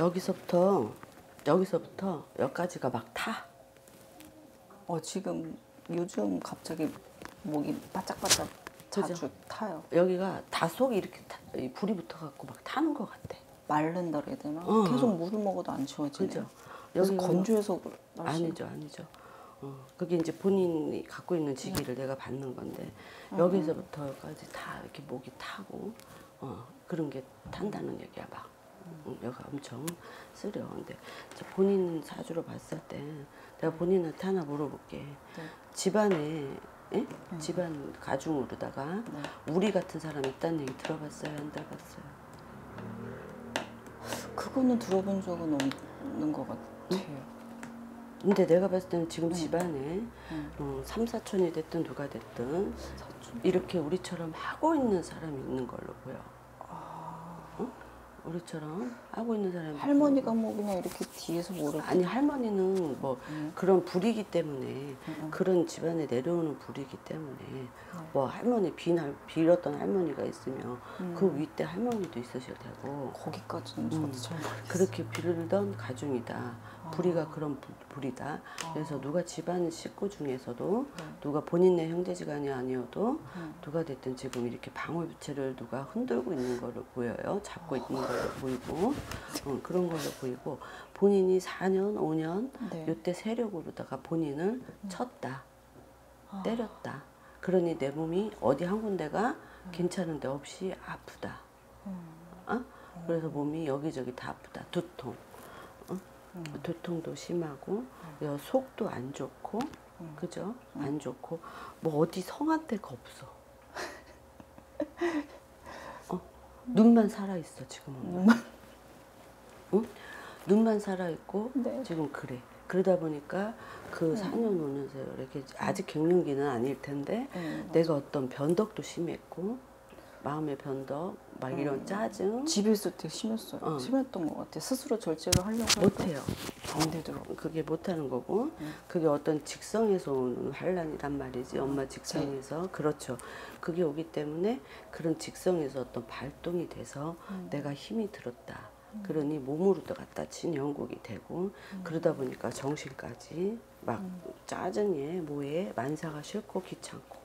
여기서부터 여기까지가 막 타. 지금 요즘 갑자기 목이 바짝바짝 자주 그죠? 타요. 여기가 다 속이 이렇게 불이 붙어갖고 막 타는 것 같아. 마른다 그래야 되나? 계속 물을 먹어도 안 지워지네요. 그래서 건조해서 날씨. 아니죠. 그게 이제 본인이 갖고 있는 지기를 내가 받는 건데 여기서부터까지 다 이렇게 목이 타고 그런 게 탄다는 얘기야 막. 여기가 엄청 쓰려. 근데 본인 사주로 봤을 때 내가 본인한테 하나 물어볼게. 네. 집안에 집안 가중으로다가 우리 같은 사람이 있다는 얘기 들어봤어요? 안 들어봤어요? 그거는 들어본 적은 없는 것 같아요. 근데 내가 봤을 때는 지금 집안에 3, 4촌이 됐든 누가 됐든 사촌? 이렇게 우리처럼 하고 있는 사람이 있는 걸로 보여. 우리처럼 하고 있는 사람이 할머니가 뭐 그냥 이렇게 뒤에서 뭐라 아니 할머니는 뭐 그런 불이기 때문에 그런 집안에 내려오는 불이기 때문에 뭐 할머니 빌었던 할머니가 있으면 그 윗대 할머니도 있으실 테고 거기까지는 저도 잘 모르겠어요. 그렇게 빌던 가중이다. 불이가 그런 불이다. 그래서 누가 집안 식구 중에서도 누가 본인의 형제지간이 아니어도 누가 됐든 지금 이렇게 방울부채를 누가 흔들고 있는 걸로 보여요. 잡고 있는 걸로 보이고 그런 걸로 보이고 본인이 4년, 5년 요때 세력으로다가 본인을 쳤다. 때렸다. 그러니 내 몸이 어디 한 군데가 괜찮은 데 없이 아프다. 그래서 몸이 여기저기 다 아프다. 두통. 두통도 심하고 속도 안 좋고 그죠? 안 좋고 뭐 어디 성한 데가 없어. 눈만 살아있어 지금은. 응? 눈만 살아있고 지금 그래. 그러다 보니까 그 4년 5년 세월 이렇게 아직 갱년기는 아닐 텐데 내가 어떤 변덕도 심했고 마음의 변덕 막 이런 짜증. 집에 있을 때 심했어요. 심했던 것 같아요. 스스로 절제를 하려고 못해요. 안 되더라고요. 그게 못하는 거고 그게 어떤 직성에서 오는 환란이란 말이지. 엄마 직성에서. 그렇죠. 그게 오기 때문에 그런 직성에서 어떤 발동이 돼서 내가 힘이 들었다. 그러니 몸으로도 갖다 친영국이 되고 그러다 보니까 정신까지 막 짜증에 뭐에 만사가 싫고 귀찮고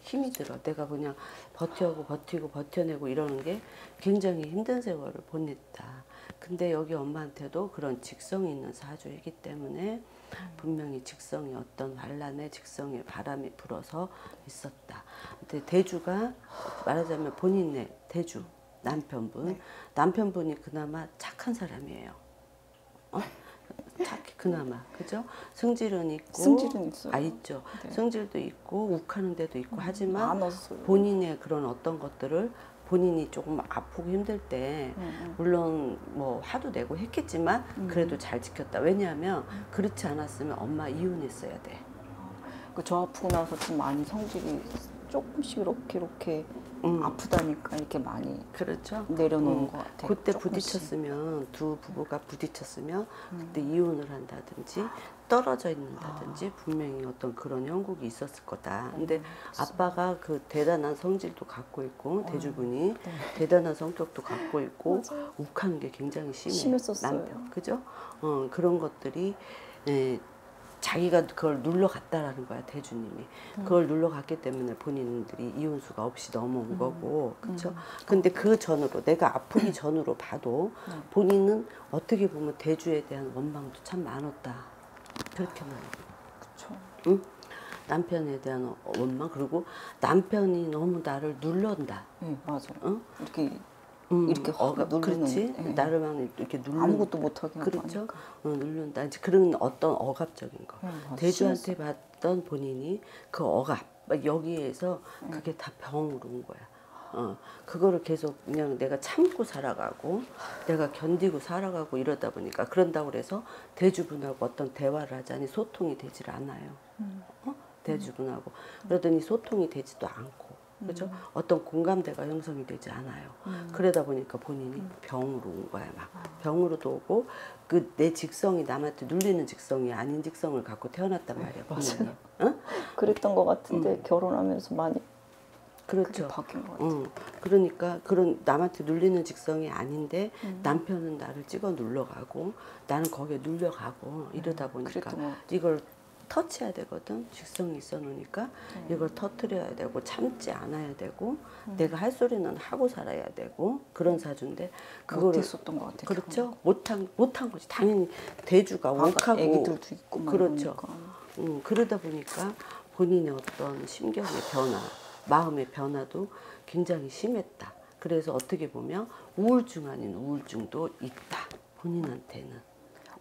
힘이 들어. 내가 그냥 버텨내고 이러는 게 굉장히 힘든 세월을 보냈다. 근데 여기 엄마한테도 그런 직성이 있는 사주이기 때문에 분명히 직성이 어떤 반란의 직성의 바람이 불어서 있었다. 근데 대주가 말하자면 본인의 대주, 남편분. 남편분이 그나마 착한 사람이에요. 착해 그나마 그죠? 승질은 있어요. 아 있죠. 승질도 있고 욱하는 데도 있고 하지만 본인의 그런 어떤 것들을 본인이 조금 아프고 힘들 때 물론 뭐 화도 내고 했겠지만 그래도 잘 지켰다. 왜냐하면 그렇지 않았으면 엄마 이혼했어야 돼. 저 아프고 나서 좀 많이 성질이 조금씩 이렇게 아프다니까 이렇게 많이 그렇죠? 내려놓은 것 같아요. 그때 조금씩. 부딪혔으면 두 부부가 부딪혔으면 그때 이혼을 한다든지 떨어져 있는다든지 분명히 어떤 그런 형국이 있었을 거다. 근데 아빠가 그 대단한 성질도 갖고 있고 대주분이 대단한 성격도 갖고 있고 욱하는 게 굉장히 심했었어요. 남편 그죠? 그런 것들이 자기가 그걸 눌러갔다라는 거야, 대주님이. 그걸 눌러갔기 때문에 본인들이 이혼수가 없이 넘어온 거고, 그쵸? 근데 그 전으로, 내가 아프기 전으로 봐도 본인은 어떻게 보면 대주에 대한 원망도 참 많았다. 그렇게 말해요. 그쵸. 응? 남편에 대한 원망, 그리고 남편이 너무 나를 눌른다. 맞아. 응? 이렇게 그렇지. 나를 막 이렇게 눌른다. 아무것도 못하게 하니까. 그렇죠. 눌른다. 이제 그런 어떤 억압적인 거. 대주한테 봤던 본인이 그 억압, 여기에서 그게 다 병으로 온 거야. 그거를 계속 그냥 내가 참고 살아가고 내가 견디고 살아가고 이러다 보니까 그런다고 그래서 대주분하고 어떤 대화를 하자니 소통이 되질 않아요. 대주분하고. 그러더니 소통이 되지도 않고. 그죠? 어떤 공감대가 형성이 되지 않아요. 그러다 보니까 본인이 병으로 온 거야, 막. 병으로도 오고, 그 내 직성이 남한테 눌리는 직성이 아닌 직성을 갖고 태어났단 말이야. 맞아요. 응? 그랬던 것 같은데, 결혼하면서 많이 그렇죠. 바뀐 것 같아요. 그러니까 그런 남한테 눌리는 직성이 아닌데 남편은 나를 찍어 눌러가고 나는 거기에 눌려가고 이러다 보니까 이걸 터치해야 되거든. 직성이 있어 놓으니까 이걸 터트려야 되고 참지 않아야 되고 내가 할 소리는 하고 살아야 되고 그런 사주인데 그거를 못했었던 것 같아요. 그렇죠. 못한 거지. 당연히 대주가 원하고 애기들도 있고 그렇죠. 그러다 보니까 본인의 어떤 심경의 변화, 마음의 변화도 굉장히 심했다. 그래서 어떻게 보면 우울증 아닌 우울증도 있다. 본인한테는.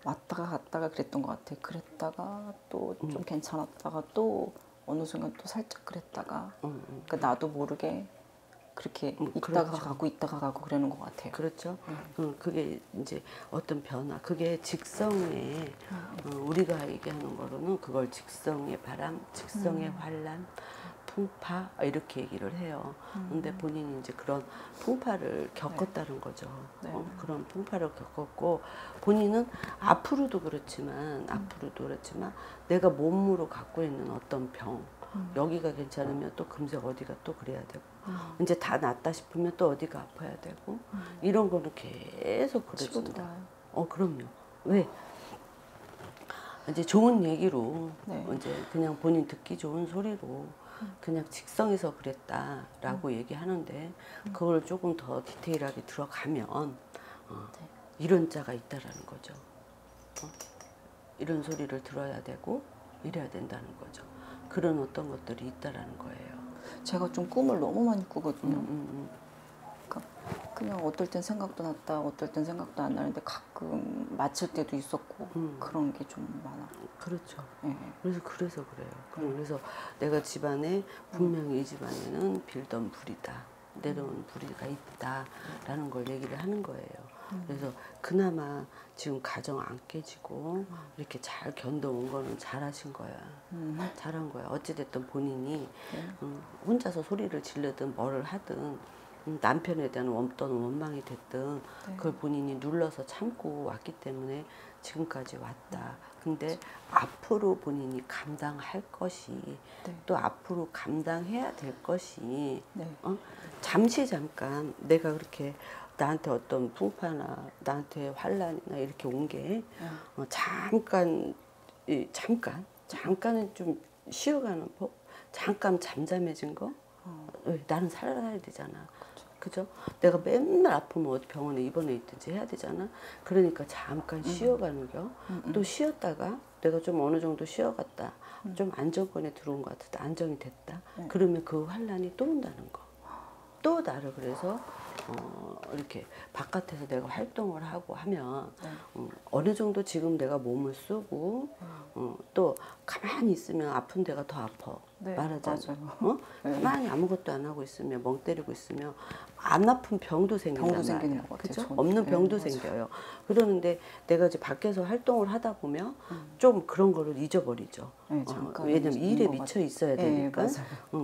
왔다가 갔다가 그랬던 것 같아요. 그랬다가 또 좀 괜찮았다가 또 어느 순간 또 살짝 그랬다가 그러니까 나도 모르게 그렇게 있다가 그렇죠. 가고 있다가 가고 그러는 것 같아요. 그렇죠. 그게 이제 어떤 변화, 그게 직성의 우리가 얘기하는 거로는 그걸 직성의 바람, 직성의 환란, 풍파 이렇게 얘기를 해요. 근데 본인이 이제 그런 풍파를 겪었다는 거죠. 네. 그런 풍파를 겪었고 본인은 앞으로도 그렇지만 내가 몸으로 갖고 있는 어떤 병 여기가 괜찮으면 또 금세 어디가 또 그래야 되고 이제 다 낫다 싶으면 또 어디가 아파야 되고 이런 거는 계속 그려진다. 그럼요. 왜? 이제 좋은 얘기로 이제 그냥 본인 듣기 좋은 소리로 그냥 직성에서 그랬다라고 얘기하는데 그걸 조금 더 디테일하게 들어가면 이런 자가 있다라는 거죠. 이런 소리를 들어야 되고 이래야 된다는 거죠. 그런 어떤 것들이 있다라는 거예요. 제가 좀 꿈을 너무 많이 꾸거든요. 그러니까 그냥 어떨 땐 생각도 났다 어떨 땐 생각도 안 나는데 가끔 맞힐 때도 있었고 그런 게 좀 많아. 그렇죠. 네. 그래서 그래요. 그래서 내가 집안에 분명히 이 집안에는 빌던 불이다. 내려온 불이가 있다라는 걸 얘기를 하는 거예요. 그래서 그나마 지금 가정 안 깨지고 이렇게 잘 견뎌온 거는 잘하신 거야. 잘한 거야. 어찌됐든 본인이 혼자서 소리를 지르든 뭐를 하든 남편에 대한 원망이 됐든 그걸 본인이 눌러서 참고 왔기 때문에 지금까지 왔다. 근데 앞으로 본인이 감당할 것이 또 앞으로 감당해야 될 것이 잠깐 내가 그렇게 나한테 어떤 풍파나 나한테 환란이나 이렇게 온 게 잠깐은 좀 쉬어가는 법, 잠깐 잠잠해진 거. 나는 살아야 되잖아. 그죠? 내가 맨날 아프면 어디 병원에 입원해 있든지 해야 되잖아. 그러니까 잠깐 쉬어가는 겨. 또 쉬었다가 내가 좀 어느 정도 쉬어갔다. 좀 안정권에 들어온 것 같았다. 안정이 됐다. 그러면 그 환란이 또 온다는 거. 또 나를 그래서 이렇게 바깥에서 내가 활동을 하고 하면 어느 정도 지금 내가 몸을 쓰고 또 가만히 있으면 아픈 데가 더 아파. 말하자면 가만히 아무것도 안 하고 있으면 멍 때리고 있으면 안 아픈 병도 생기는 것 같아요. 없는 병도 생겨요. 그러는데 내가 이제 밖에서 활동을 하다 보면 좀 그런 거를 잊어버리죠. 왜냐면 일에 미쳐 있어야 되니까.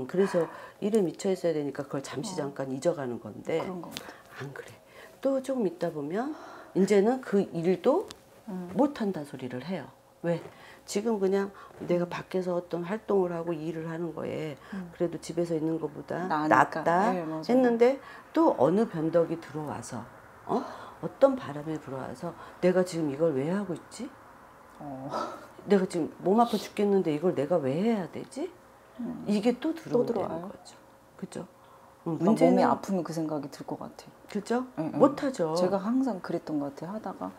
그래서 일에 미쳐 있어야 되니까 그걸 잠시 잠깐 잊어가는 건데 안 그래. 또 조금 있다 보면 이제는 그 일도 못한다 소리를 해요. 왜? 지금 그냥 내가 밖에서 어떤 활동을 하고 일을 하는 거에 그래도 집에서 있는 것보다 낫다 했는데 또 어느 변덕이 들어와서 어떤 바람이 불어와서 내가 지금 이걸 왜 하고 있지? 내가 지금 몸 아파 죽겠는데 이걸 내가 왜 해야 되지? 이게 또 들어오는 거죠. 그죠? 문제는 몸이 아프면 그 생각이 들 것 같아요. 그죠? 못하죠. 제가 항상 그랬던 것 같아요. 하다가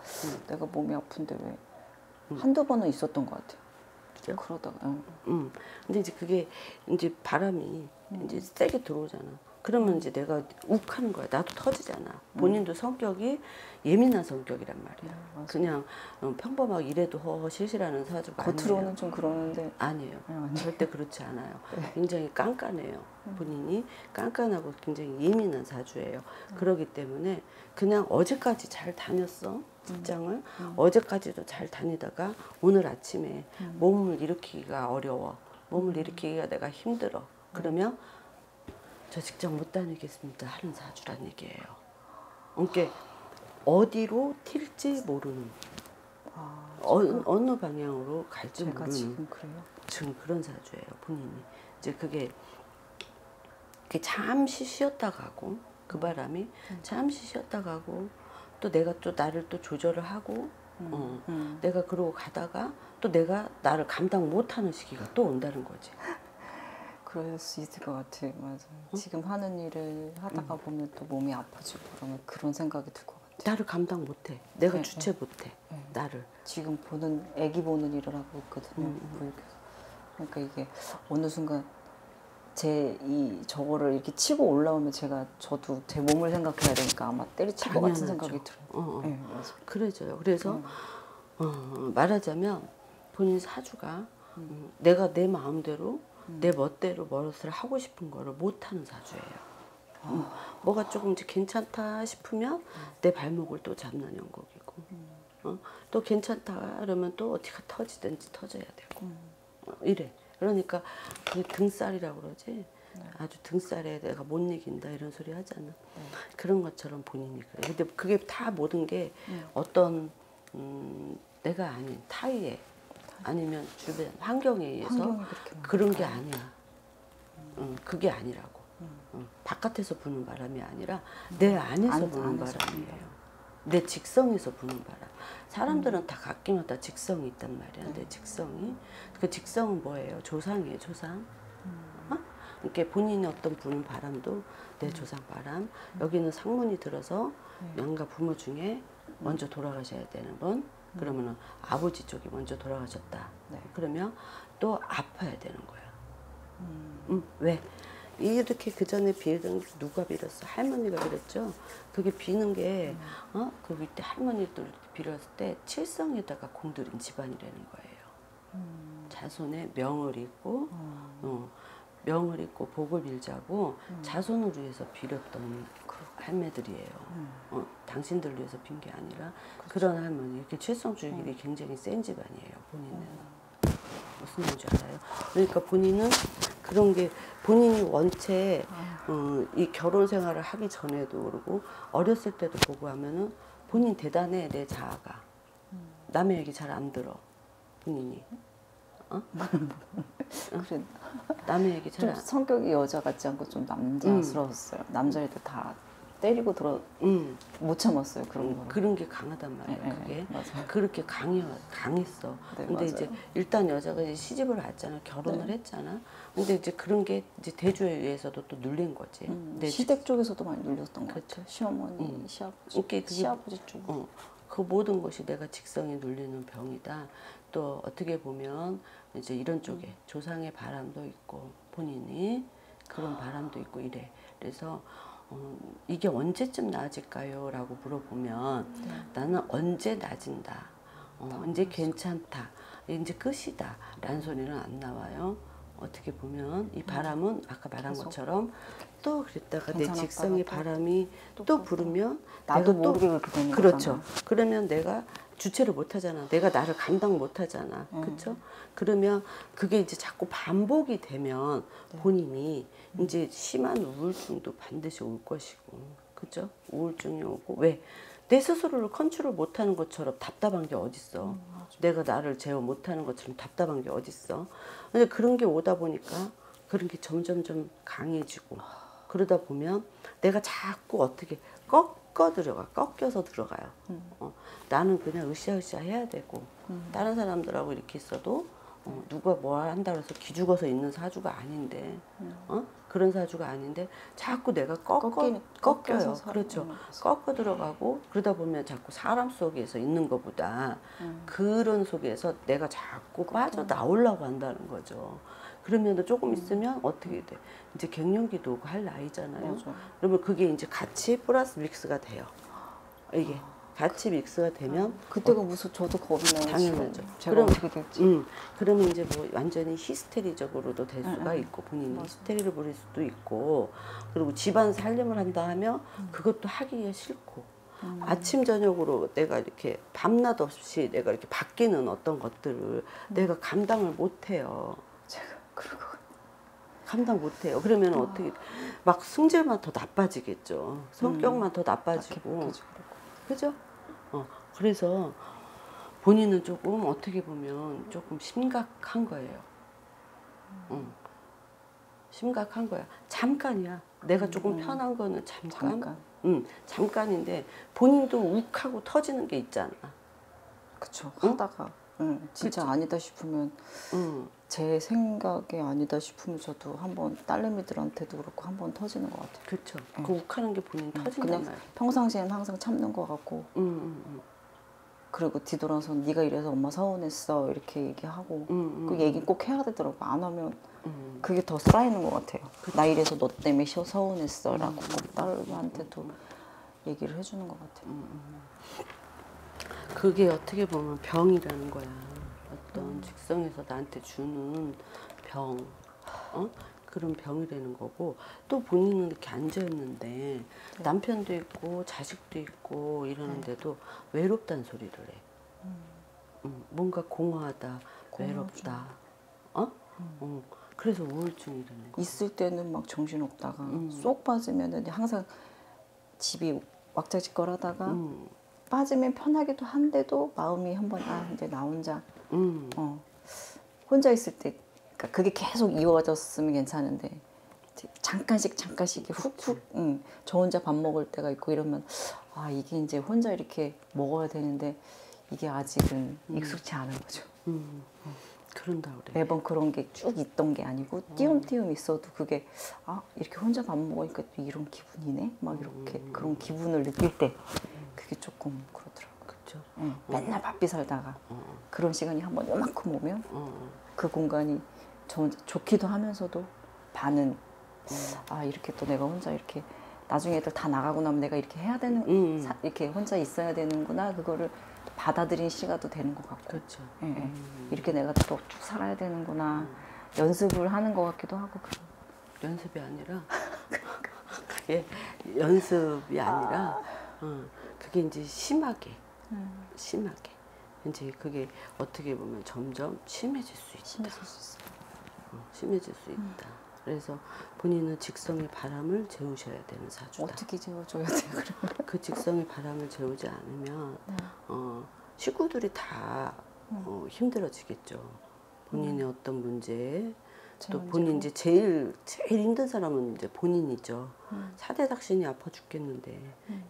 내가 몸이 아픈데 왜? 한두 번은 있었던 것 같아요. 그죠? 그러다가. 근데 이제 그게 이제 바람이 이제 세게 들어오잖아. 그러면 이제 내가 욱하는 거야. 나도 터지잖아. 본인도 성격이 예민한 성격이란 말이야. 그냥 평범하게 일해도 허허실실하는 사주가 아니에요. 겉으로는 좀 그러는데 아니에요. 절대 그렇지 않아요. 굉장히 깐깐해요. 본인이 깐깐하고 굉장히 예민한 사주예요. 그러기 때문에 그냥 어제까지 잘 다녔어. 직장을 어제까지도 잘 다니다가 오늘 아침에 몸을 일으키기가 어려워. 몸을 일으키기가 내가 힘들어. 그러면 저 직장 못 다니겠습니다 하는 사주란 얘기예요. 그러니까 어디로 튈지 모르는 어느 방향으로 갈지 모르는 지금 그런 사주예요. 본인이 이제 그게 잠시 쉬었다 가고, 그 바람이 잠시 쉬었다 가고, 또 내가 또 나를 또 조절을 하고, 내가 그러고 가다가 또 내가 나를 감당 못하는 시기가 또 온다는 거지. 그럴 수 있을 것 같아요. 맞아. 지금 하는 일을 하다가 보면 또 몸이 아파지고 그러면 그런 생각이 들 것 같아요. 나를 감당 못해. 내가 네, 주체 못해. 네. 나를. 지금 보는, 애기 보는 일을 하고 있거든요. 그러니까 이게 어느 순간 저거를 이렇게 치고 올라오면 제가 저도 제 몸을 생각해야 되니까 아마 때려칠 것 같은 생각이 들어요. 네, 그래져요. 그래서 말하자면 본인 사주가 내가 내 마음대로 내 멋대로 머릿을 하고 싶은 거를 못하는 사주예요. 뭐가 조금 이제 괜찮다 싶으면 내 발목을 또 잡는 형국이고, 또 괜찮다 그러면 또 어디가 터지든지 터져야 되고, 이래. 그러니까 그게 등살이라고 그러지, 아주 등살에 내가 못 이긴다 이런 소리 하잖아. 그런 것처럼 본인이 그래. 근데 그게 다 모든 게 어떤 내가 아닌 타의에 아니면 주변 환경에 의해서 그런 게 아니야. 그게 아니라고. 바깥에서 부는 바람이 아니라 내 안에서 부는 바람이에요. 내 직성에서 부는 바람. 사람들은 다 각기마다 직성이 있단 말이야. 내 직성이. 그 직성은 뭐예요? 조상이에요. 조상. 어? 이렇게 본인의 어떤 부는 바람도 내 조상 바람. 여기는 상문이 들어서 양가 부모 중에 먼저 돌아가셔야 되는 분. 그러면은 아버지 쪽이 먼저 돌아가셨다. 네. 그러면 또 아파야 되는 거야. 왜? 이렇게 그 전에 빌던 게 누가 빌었어? 할머니가 빌었죠? 그게 비는 게, 그 밑에 할머니도 빌었을 때 칠성에다가 공들인 집안이라는 거예요. 자손의 명을 잇고, 명을 잇고 복을 빌자고 자손을 위해서 빌었던 할매들이에요. 당신들 위해서 빈 게 아니라. 그렇죠. 그런 할머니, 이렇게 칠성주의이 굉장히 센 집안이에요. 본인은. 무슨 말인지 알아요? 그러니까 본인은 그런 게, 본인이 원체 이 결혼 생활을 하기 전에도 그러고 어렸을 때도 보고 하면은 본인 대단해. 내 자아가. 남의 얘기 잘 안 들어 본인이. 어? 그래. 남의 얘기 잘 안... 성격이 여자 같지 않고 좀 남자스러웠어요. 남자애들 다 때리고 들어 못 참았어요. 그런 거. 그런 게 강하단 말이에요. 네, 그게. 맞아요. 그렇게 강했어. 네, 근데 맞아요. 이제 일단 여자가 이제 시집을 왔잖아. 결혼을 네, 했잖아. 근데 이제 그런 게 이제 대주에 의해서도 또 눌린 거지. 시댁 쪽에서도 많이 눌렸던 거. 그렇죠. 시어머니, 시아버지, 그게, 시아버지 쪽. 그 모든 것이 내가 직성에 눌리는 병이다. 또 어떻게 보면 이제 이런 쪽에 조상의 바람도 있고 본인이 그런 바람도 있고 이래. 그래서 이게 언제쯤 나아질까요? 라고 물어보면 나는 언제 나아진다, 언제 괜찮다, 이제 끝이다 라는 소리는 안 나와요. 어떻게 보면 이 바람은 아까 말한 것처럼 또 그랬다가 내 직성의 바람이 또 부르면 나도 모르게 그렇게 되는 거잖아. 그렇죠. 그러면 내가 주체를 못하잖아. 내가 나를 감당 못하잖아. 그렇죠? 그러면 그게 이제 자꾸 반복이 되면 본인이 이제 심한 우울증도 반드시 올 것이고, 그렇죠? 우울증이 오고. 왜? 내 스스로를 컨트롤 못하는 것처럼 답답한 게 어딨어. 내가 나를 제어 못하는 것처럼 답답한 게 어딨어. 근데 그런 게 오다 보니까 그런 게 점점점 강해지고, 그러다 보면 내가 자꾸 어떻게 꺾여서 들어가요. 나는 그냥 으쌰으쌰 해야 되고, 다른 사람들하고 이렇게 있어도 누가 뭐 한다고 해서 기죽어서 있는 사주가 아닌데, 그런 사주가 아닌데 자꾸 내가 꺾여요. 그렇죠. 꺾어 들어가고, 그러다 보면 자꾸 사람 속에서 있는 것보다 그런 속에서 내가 자꾸 빠져나오려고 한다는 거죠. 그러면 조금 있으면 어떻게 돼? 이제 갱년기도 오고 할 나이잖아요. 맞아. 그러면 그게 이제 같이 플러스 믹스가 돼요. 이게. 같이 믹스가 되면 그때가 무슨 저도 겁이 나요. 당연하죠. 그럼 어떻게 될지. 그러면 이제 뭐 완전히 히스테리적으로도 될 수가 있고, 본인이 히스테리를 부릴 수도 있고, 그리고 집안 살림을 한다 하면 그것도 하기가 싫고, 아침 저녁으로 내가 이렇게 밤낮 없이 내가 이렇게 바뀌는 어떤 것들을 내가 감당을 못해요. 제가 그런 거 감당 못해요. 그러면 어떻게 막 성질만 더 나빠지겠죠. 성격만 더 나빠지고. 그죠? 그래서 본인은 조금 어떻게 보면 조금 심각한 거예요. 심각한 거야. 잠깐이야. 내가 조금 편한 거는 잠깐. 잠깐인데 본인도 욱하고 터지는 게 있잖아. 그쵸. 응? 하다가 진짜 그치? 아니다 싶으면 제 생각이 아니다 싶으면 저도 한번 딸내미들한테도 그렇고 한번 터지는 것 같아요. 그렇죠. 그 욱하는 게 본인 터지는 거예요. 평상시엔 항상 참는 것 같고 그리고 뒤돌아서 네가 이래서 엄마 서운했어 이렇게 얘기하고 그 얘기 꼭 해야 되더라고. 안 하면 그게 더 쌓이는 것 같아요. 그치. 나 이래서 너 때문에 서운했어 라고 꼭 딸한테도 얘기를 해주는 것 같아요. 그게 어떻게 보면 병이라는 거야. 어떤 직성에서 나한테 주는 병, 그런 병이 되는 거고, 또 본인은 이렇게 앉아있는데 남편도 있고 자식도 있고 이러는데도 외롭다는 소리를 해. 뭔가 공허하다, 외롭다. 그래서 우울증이 되는 거야. 있을 때는 막 정신없다가 쏙 빠지면은 항상 집이 왁자지껄하다가 빠지면 편하기도 한데도 마음이 한번 이제 나 혼자 혼자 있을 때 그러니까 그게 계속 이어졌으면 괜찮은데 잠깐씩 훅훅 저 혼자 밥 먹을 때가 있고 이러면 아 이게 이제 혼자 이렇게 먹어야 되는데 이게 아직은 익숙치 않은 거죠. 그런다 그래. 매번 그런 게 쭉 있던 게 아니고 띄엄띄엄 있어도 그게 아 이렇게 혼자 밥 먹으니까 또 이런 기분이네 막 이렇게 그런 기분을 느낄 때 그게 조금 그렇더라고요. 그렇죠. 맨날 바삐 살다가 그런 시간이 한번 요만큼 오면 그 공간이 저 혼자 좋기도 하면서도 반은 아 이렇게 또 내가 혼자 이렇게 나중에 애들 다 나가고 나면 내가 이렇게 해야 되는 이렇게 혼자 있어야 되는구나 그거를 받아들인 시간도 되는 것 같고 그렇죠. 예, 예. 이렇게 내가 또 쭉 살아야 되는구나 연습을 하는 것 같기도 하고 그런. 연습이 아니라 그게 연습이 아니라 그게 이제 심하게 이제 그게 어떻게 보면 점점 심해질 수 있다. 심해질 수 있다. 그래서 본인은 직성의 바람을 재우셔야 되는 사주다. 어떻게 재워줘야 돼요? 그러면? 그 직성의 바람을 재우지 않으면 식구들이 다 힘들어지겠죠. 본인의 어떤 문제에 또 본인 이제 제일 힘든 사람은 이제 본인이죠. 4대닥신이 아파 죽겠는데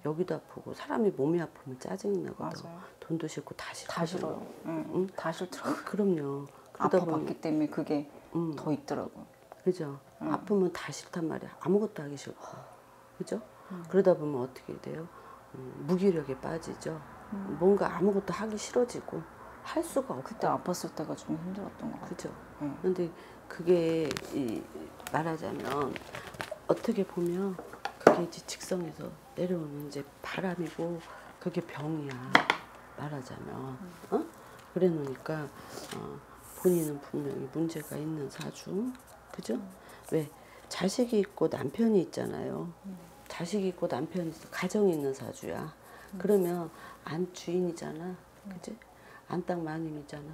여기도 아프고 사람이 몸이 아프면 짜증이 나거든. 맞아요. 돈도 싫고 다 싫어요. 응? 다 싫더라고요. 그럼요. 아파봤기 때문에 그게 더 있더라고요. 그죠? 아프면 다 싫단 말이야. 아무것도 하기 싫고. 그죠? 그러다 보면 어떻게 돼요? 무기력에 빠지죠. 뭔가 아무것도 하기 싫어지고 할 수가 없고. 그때 아팠을 때가 좀 힘들었던 것 같아요. 그죠? 근데 그게 말하자면 어떻게 보면 그게 이제 직성에서 내려오는 이제 바람이고 그게 병이야. 말하자면. 어? 그래 놓으니까 본인은 분명히 문제가 있는 사주. 그죠? 왜? 자식이 있고 남편이 있잖아요. 자식이 있고 남편이 있어. 가정이 있는 사주야. 그러면 안 주인이잖아. 그치? 안땅 마님이잖아.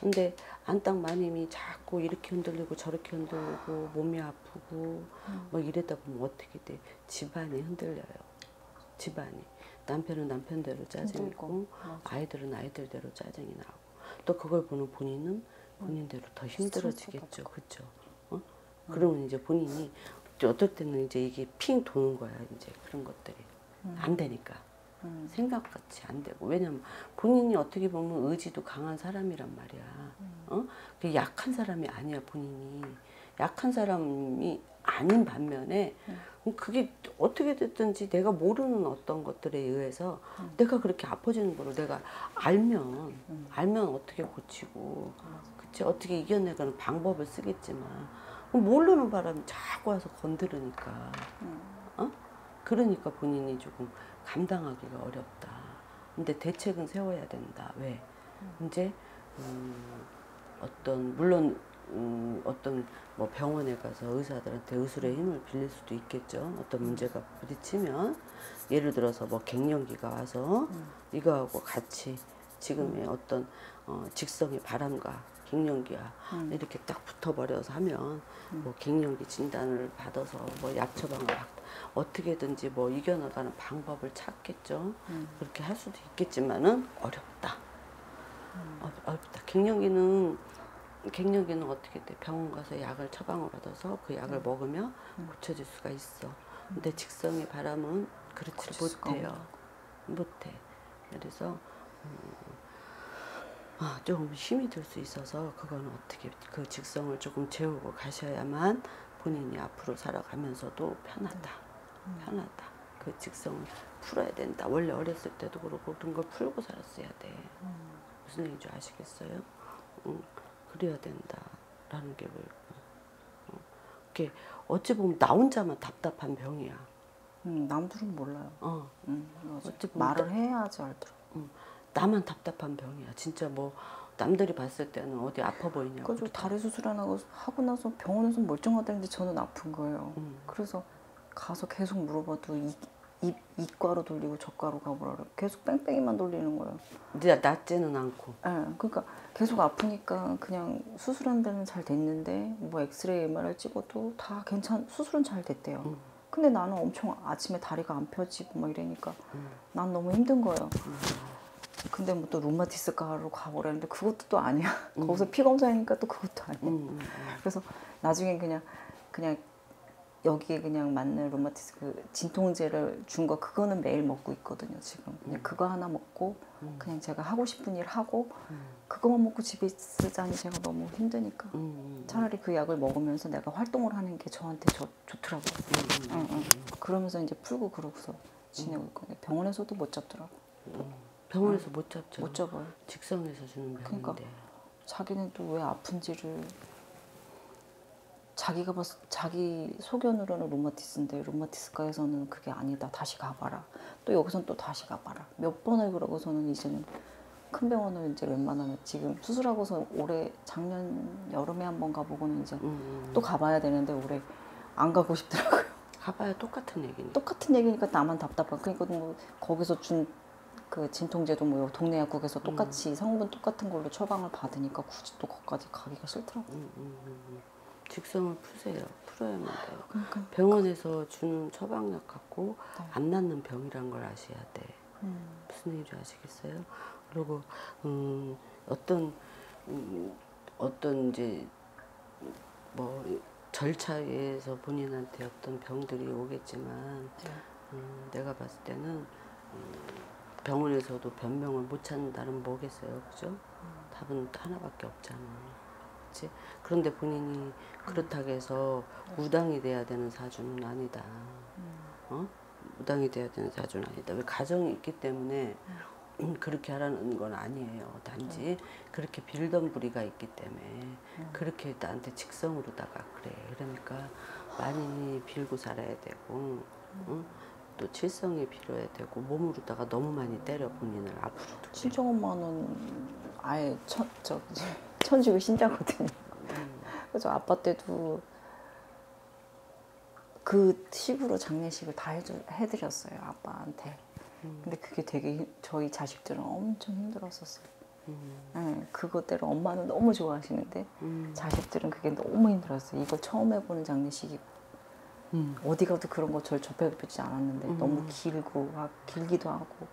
근데 안땅 마님이 자꾸 이렇게 흔들리고 저렇게 흔들리고 몸이 아프고 뭐 이랬다 보면 어떻게 돼? 집안이 흔들려요. 집안이. 남편은 남편대로 짜증이 있고 아이들은 아이들대로 짜증이 나고 또 그걸 보는 본인은 본인대로 더 힘들어지겠죠. 그쵸? 그러면 이제 본인이 어떨 때는 이제 이게 핑 도는 거야. 이제 그런 것들이 안 되니까 생각같이 안 되고. 왜냐면 본인이 어떻게 보면 의지도 강한 사람이란 말이야. 그 약한 사람이 아니야. 본인이 약한 사람이 아닌 반면에 그게 어떻게 됐든지 내가 모르는 어떤 것들에 의해서 내가 그렇게 아파지는 거로 내가 알면 어떻게 고치고 그치 어떻게 이겨내가는 방법을 쓰겠지만 모르는 바람이 자꾸 와서 건드리니까 그러니까 본인이 조금 감당하기가 어렵다. 근데 대책은 세워야 된다. 왜? 이제 어떤 뭐 병원에 가서 의사들한테 의술의 힘을 빌릴 수도 있겠죠. 어떤 문제가 부딪히면 예를 들어서 뭐 갱년기가 와서 이거하고 같이 지금의 어떤 직성의 바람과 갱년기야 이렇게 딱 붙어버려서 하면 뭐 갱년기 진단을 받아서 뭐 약 처방을 받고 어떻게든지 뭐 이겨나가는 방법을 찾겠죠. 그렇게 할 수도 있겠지만은 어렵다. 갱년기는 갱년기는 어떻게 돼? 병원 가서 약을 처방을 받아서 그 약을 먹으면 고쳐질 수가 있어. 근데 직성의 바람은 그렇지 못해요. 못해. 그래서 조금 힘이 들 수 있어서 그건 어떻게 그 직성을 조금 재우고 가셔야만 본인이 앞으로 살아가면서도 편하다. 편하다. 그 직성을 풀어야 된다. 원래 어렸을 때도 그러고 그런 걸 풀고 살았어야 돼. 무슨 얘기인지 아시겠어요? 그래야 된다라는 게 뭐고, 이게 어찌 보면 나 혼자만 답답한 병이야. 남들은 몰라요. 어찌 말을 해야지 알더라고. 나만 답답한 병이야. 진짜 뭐 남들이 봤을 때는 어디 아파 보이냐고. 그래서 다리 수술 안 하고 나서 병원에서 멀쩡하다는데 저는 아픈 거예요. 그래서 가서 계속 물어봐도 이과로 돌리고 저과로 가보라 그래. 계속 뺑뺑이만 돌리는 거예요. 근데 낫지는 않고. 예, 네, 그러니까 계속 아프니까 그냥 수술한 데는 잘 됐는데 뭐 엑스레이, MRI 찍어도 다 수술은 잘 됐대요. 근데 나는 엄청 아침에 다리가 안 펴지고 막 이러니까 난 너무 힘든 거예요. 근데 뭐 또 류마티스과로 가보라는데 그것도 또 아니야. 거기서 피 검사하니까 또 그것도 아니야. 그래서 나중에 그냥 여기에 그냥 맞는 류마티스 그 진통제를 준 거 그거는 매일 먹고 있거든요 지금. 그거 하나 먹고 그냥 제가 하고 싶은 일 하고 그거만 먹고 집에 쓰자니 제가 너무 힘드니까 차라리 그 약을 먹으면서 내가 활동을 하는 게 저한테 좋더라고요. 그러면서 이제 풀고 그러고서 지내고 있거든요. 병원에서도 못 잡더라고. 병원에서 못 잡죠. 못 잡아요. 직성에서 주는 병인데. 그러니까 자기는 또 왜 아픈지를 자기가 봤을 자기 소견으로는 류마티스인데 류마티스과에서는 그게 아니다. 다시 가봐라. 또 여기선 또 다시 가봐라. 몇 번을 그러고서는 이제는 큰 병원을 이제 웬만하면 지금 수술하고서 올해 작년 여름에 한번 가보고는 이제 또 가봐야 되는데 올해 안 가고 싶더라고요. 가봐야 똑같은 얘기네. 똑같은 얘기니까 나만 답답한. 그러니까 뭐 거기서 준 그 진통제도 뭐 동네 약국에서 똑같이 성분 똑같은 걸로 처방을 받으니까 굳이 또 거기까지 가기가 싫더라고요. 직성을 푸세요. 풀어야만 돼요. 그러니까. 병원에서 주는 처방약 갖고 안 낫는 병이란 걸 아셔야 돼. 무슨 얘기인지 아시겠어요? 그리고 어떤 이제 뭐 절차에서 본인한테 어떤 병들이 오겠지만 내가 봤을 때는 병원에서도 변명을 못 찾는 다른 뭐겠어요, 그죠? 답은 하나밖에 없잖아. 그치? 그런데 본인이 그렇다고 해서 무당이 돼야 되는 사주는 아니다. 어? 무당이 돼야 되는 사주는 아니다. 왜 가정이 있기 때문에 그렇게 하라는 건 아니에요. 단지 그렇게 빌던 부리가 있기 때문에 그렇게 나한테 직성으로다가 그래. 그러니까 많이 빌고 살아야 되고 응? 또 칠성이 필요해야 되고 몸으로다가 너무 많이 때려 본인을 앞으로도. 친정엄마는 아예 천주교 신자거든요. 그래서 아빠 때도 그 식으로 장례식을 다 해드렸어요 아빠한테. 근데 그게 되게 저희 자식들은 엄청 힘들었었어요. 네, 그것대로 엄마는 너무 좋아하시는데 자식들은 그게 너무 힘들었어요. 이걸 처음 해보는 장례식이고 어디 가도 그런 거 저를 접해보지 않았는데 너무 길기도 하고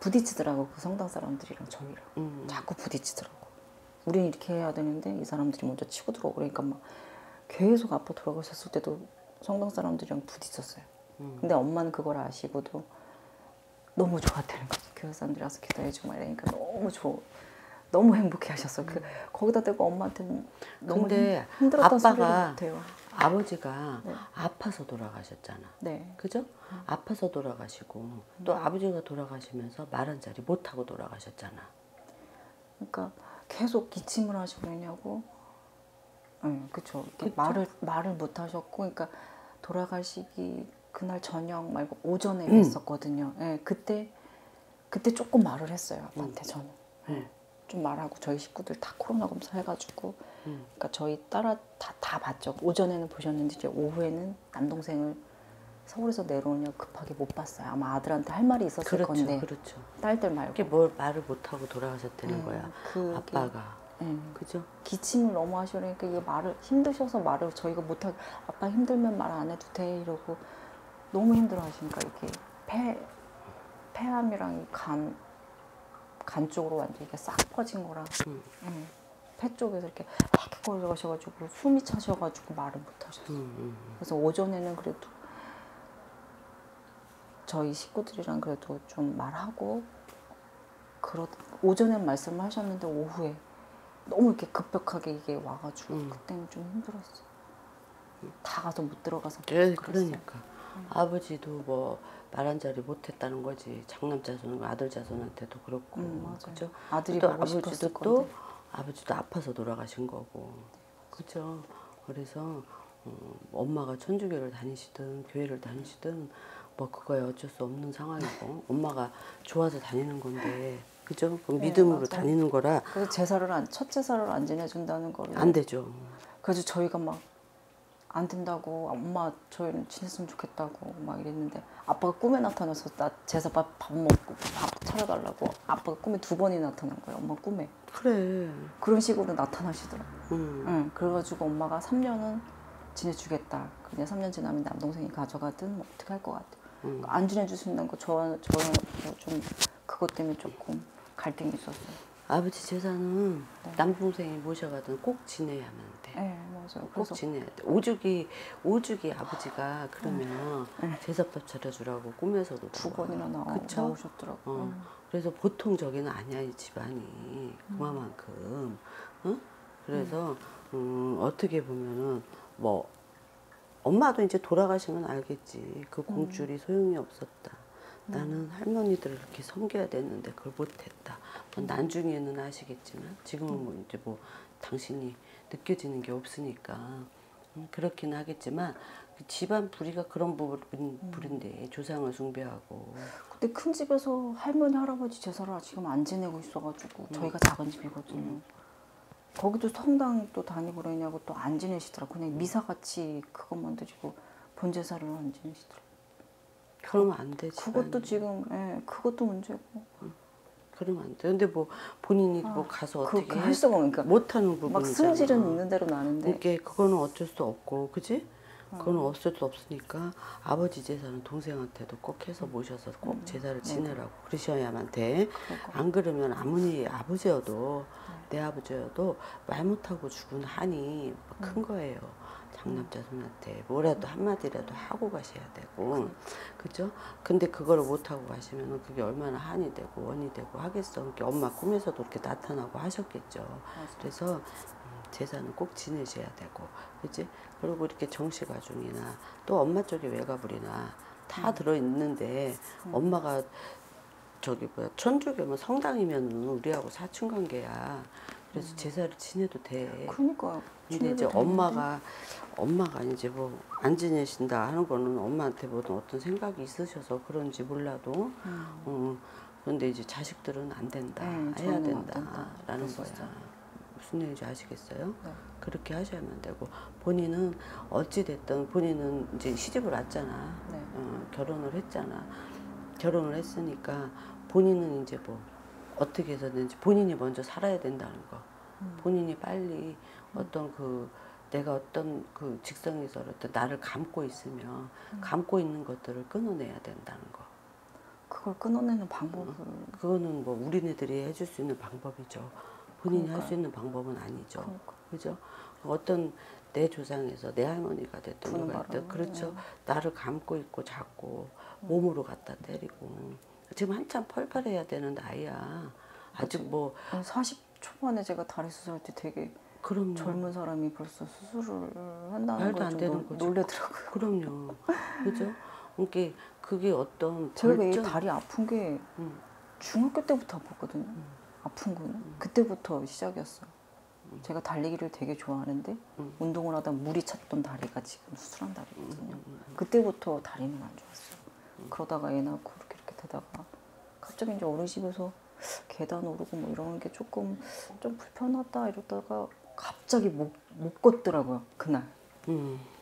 부딪히더라고. 그 성당 사람들이랑 저희랑 자꾸 부딪히더라고. 우린 이렇게 해야 되는데 이 사람들이 먼저 치고 들어오고 그러니까 막 계속 아파 돌아가셨을 때도 성당 사람들이랑 부딪혔어요. 근데 엄마는 그걸 아시고도 너무 좋았다는 거죠. 교회 사람들이 와서 기도해주고 막 이러니까 너무 행복해 하셨어요. 거기다 대고 엄마한테는 너무 힘들었던 소리를 못해요. 아버지가 네. 아파서 돌아가셨잖아. 네. 그죠? 아파서 돌아가시고 또 아버지가 돌아가시면서 말 한 자리 못하고 돌아가셨잖아. 그러니까 계속 기침을 하시고 있냐고. 응, 그쵸. 말을 못 하셨고, 그러니까 돌아가시기 그날 저녁 말고 오전에 했었거든요. 예, 그때 조금 말을 했어요. 아빠한테 저는. 좀 말하고 저희 식구들 다 코로나 검사해가지고 그러니까 저희 딸아 다 봤죠. 오전에는 보셨는데 이제 오후에는 남동생을 서울에서 내려오냐 급하게 못 봤어요. 아마 아들한테 할 말이 있었을 건데 그렇죠. 딸들 말고 그게 뭘 말을 못하고 돌아가셨다는 거야. 아빠가 그죠? 기침을 너무 하시려니까 이게 말을 힘드셔서 말을 저희가 못하고 아빠 힘들면 말 안 해도 돼 이러고 너무 힘들어하시니까 이렇게 폐암이랑 간 쪽으로 완전히 이게 싹 퍼진 거라 폐 쪽에서 이렇게 헥 걸려가셔가지고 숨이 차셔가지고 말을 못 하셨어요. 그래서 오전에는 그래도 저희 식구들이랑 그래도 좀 말하고 오전엔 말씀을 하셨는데 오후에 너무 이렇게 급격하게 이게 와가지고 그때는 좀 힘들었어요. 다 가서 못 들어가서 그러니까 아버지도 뭐 말 한 자리 못했다는 거지. 장남 자손, 아들 자손한테도 그렇고 그죠? 아들이 또 아버지도 아버지도 아파서 돌아가신 거고 그죠? 그래서 엄마가 천주교를 다니시든 교회를 다니시든 뭐 그거에 어쩔 수 없는 상황이고 엄마가 좋아서 다니는 건데 그죠? 네, 믿음으로 맞아요. 다니는 거라. 그래서 제사를 첫 제사를 안 지내준다는 거를 안 되죠. 그래서 저희가 막 안 된다고 엄마 저희는 지냈으면 좋겠다고 막 이랬는데 아빠가 꿈에 나타나서 나 제사 밥 먹고 밥 차려달라고 아빠가 꿈에 2번이 나타난 거예요. 엄마 꿈에 그래 그런 식으로 나타나시더라고. 응. 그래가지고 엄마가 3년은 지내주겠다. 그냥 3년 지나면 남동생이 가져가든 뭐 어떻게 할 것 같아. 안 지내주신다는 거 저는 좀 그것 때문에 조금 갈등이 있었어요. 아버지 제사는 네. 남동생이 모셔가든 꼭 지내야만 돼. 네, 맞아요. 꼭 그래서... 지내야 돼. 오죽이 아버지가 그러면 제사밥 차려주라고 꿈에서도 2번이나 나오셨더라고요. 그래서 보통 저기는 아니야, 이 집안이. 그만큼. 어? 그래서 어떻게 보면은 뭐 엄마도 이제 돌아가시면 알겠지. 그 공줄이 소용이 없었다. 나는 할머니들을 이렇게 섬겨야 되는데 그걸 못했다. 나중에는 아시겠지만 지금은 뭐 이제 뭐 당신이 느껴지는 게 없으니까 그렇긴 하겠지만 집안 부리가 그런 부분인데 조상을 숭배하고. 근데 큰 집에서 할머니 할아버지 제사를 지금 안 지내고 있어가지고 저희가 작은 집이거든요. 거기도 성당 또 다니고 그러냐고 또 안 지내시더라고. 그냥 미사같이 그것만 드리고 본 제사를 안 지내시더라고. 그러면 안 되지. 그것도 지금, 예, 그것도 문제고. 그러면 안 돼. 근데 뭐 본인이 뭐 가서 어떻게 할 수가 없으니까 못하는 부분이잖아. 막 승질은 있는 대로 나는데. 이게 그거는 어쩔 수 없고, 그지? 그건 어쩔 수 없으니까 아버지 제사는 동생한테도 꼭 해서 모셔서 꼭 제사를 지내라고 그러셔야만 돼. 안 그러면 아무리 아버지여도 내 아버지여도 말 못하고 죽은 한이 큰 거예요. 장남자손한테 뭐라도 한마디라도 하고 가셔야 되고 그죠? 근데 그걸 못하고 가시면 그게 얼마나 한이 되고 원이 되고 하겠어. 그러니까 엄마 꿈에서도 이렇게 나타나고 하셨겠죠. 맞아. 그래서 제사는 꼭 지내셔야 되고 그치? 그리고 이렇게 정시가중이나 또 엄마 쪽에 외가불이나 다 들어있는데 엄마가 저기 뭐야 천주교면 성당이면 우리하고 사촌관계야. 그래서 제사를 지내도 돼. 그러니까. 근데 이제 엄마가 이제 뭐 안 지내신다 하는 거는 엄마한테 뭐든 어떤 생각이 있으셔서 그런지 몰라도, 그런데 이제 자식들은 안 된다, 해야 된다라는 거야. 무슨 얘기인지 아시겠어요? 네. 그렇게 하셔야만 되고 본인은 어찌 됐든 본인은 이제 시집을 왔잖아, 네. 결혼을 했잖아, 결혼을 했으니까 본인은 이제 뭐. 어떻게 해서든지 본인이 먼저 살아야 된다는 거. 본인이 빨리 어떤 내가 어떤 직성에서 어떤 나를 감고 있으면 감고 있는 것들을 끊어내야 된다는 거. 그걸 끊어내는 방법은? 그거는 뭐 우리네들이 해줄 수 있는 방법이죠. 본인이 할 수 있는 방법은 아니죠. 그죠? 어떤 내 조상에서 내 할머니가 됐든 누가 됐든 그렇죠. 네. 나를 감고 있고 자꾸 몸으로 갖다 때리고. 지금 한참 펄펄해야 되는 나이야. 아직 뭐 40 초반에 제가 다리 수술할 때 되게 그럼요. 젊은 사람이 벌써 수술을 한다는 걸 좀 놀래더라고요. 그럼요. 그죠? 그러니까 그게 어떤 제가 이 다리 아픈 게 중학교 때부터 아팠거든요. 아픈 거는 그때부터 시작이었어요. 제가 달리기를 되게 좋아하는데 운동을 하다 물이 찼던 다리가 지금 수술한 다리거든요. 그때부터 다리는 안 좋았어요. 그러다가 얘 낳고 되다가 갑자기 이제 어르신에서 계단 오르고 뭐 이런 게 좀 불편하다 이러다가 갑자기 못 걷더라고요 그날.